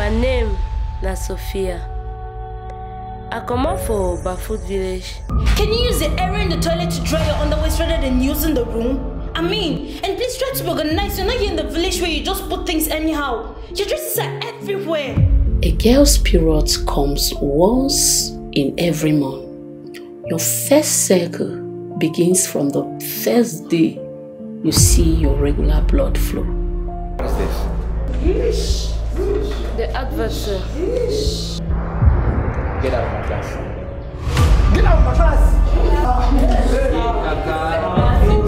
My name na Sophia. I come out for Barefoot Village. Can you use the area in the toilet to dry your underwear rather than using the room? I mean, and please try to be organized. You're not here in the village where you just put things anyhow. Your dresses are everywhere. A girl's period comes once in every month. Your first cycle begins from the first day you see your regular blood flow. What is this? The adversary. Get out of my class. Get out of my class!